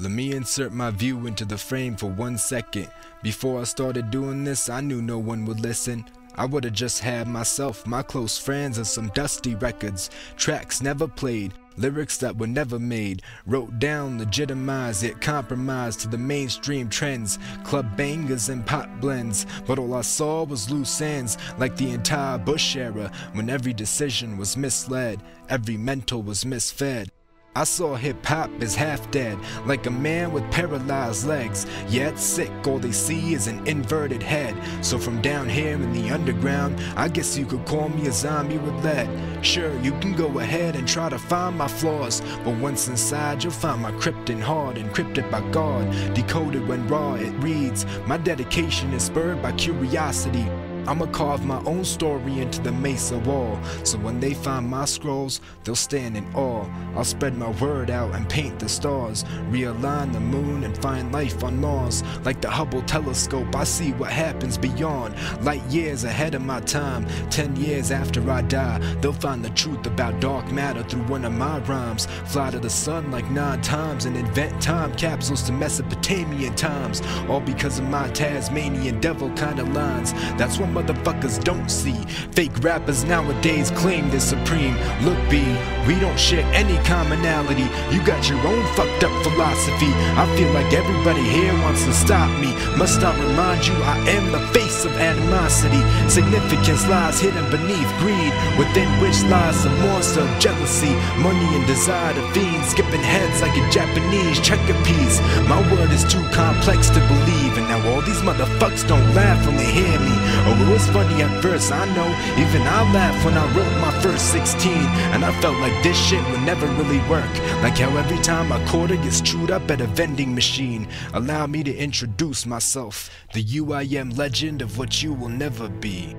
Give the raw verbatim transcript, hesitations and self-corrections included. Let me insert my view into the frame for one second. Before I started doing this, I knew no one would listen. I would've just had myself, my close friends, and some dusty records. Tracks never played, lyrics that were never made. Wrote down, legitimized, yet compromised to the mainstream trends. Club bangers and pot blends. But all I saw was loose ends, like the entire Bush era, when every decision was misled, every mental was misfed. I saw hip-hop as half-dead, like a man with paralyzed legs. Yet sick, all they see is an inverted head. So from down here in the underground, I guess you could call me a zombie with lead. Sure, you can go ahead and try to find my flaws, but once inside, you'll find my krypton hard, encrypted by God. Decoded when raw, it reads, my dedication is spurred by curiosity. I'ma carve my own story into the mesa wall, so when they find my scrolls, they'll stand in awe. I'll spread my word out and paint the stars, realign the moon and find life on Mars. Like the Hubble telescope, I see what happens beyond. Light years ahead of my time, ten years after I die, they'll find the truth about dark matter through one of my rhymes. Fly to the sun like nine times and invent time capsules to Mesopotamian times, all because of my Tasmanian devil kinda lines. That's when motherfuckers don't see. Fake rappers nowadays claim they're supreme. Look B, we don't share any commonality. You got your own fucked up philosophy. I feel like everybody here wants to stop me. Must I remind you I am the face of animosity. Significance lies hidden beneath greed, within which lies the monster of jealousy. Money and desire to fiends, skipping heads like a Japanese checker piece. My word is too complex to believe, and now all these motherfuckers don't laugh when they hear me. Oh, it was funny at first, I know. Even I laughed when I wrote my first sixteen, and I felt like this shit would never really work. Like how every time a quarter gets chewed up at a vending machine. Allow me to introduce myself, the U I M legend of what you will never be.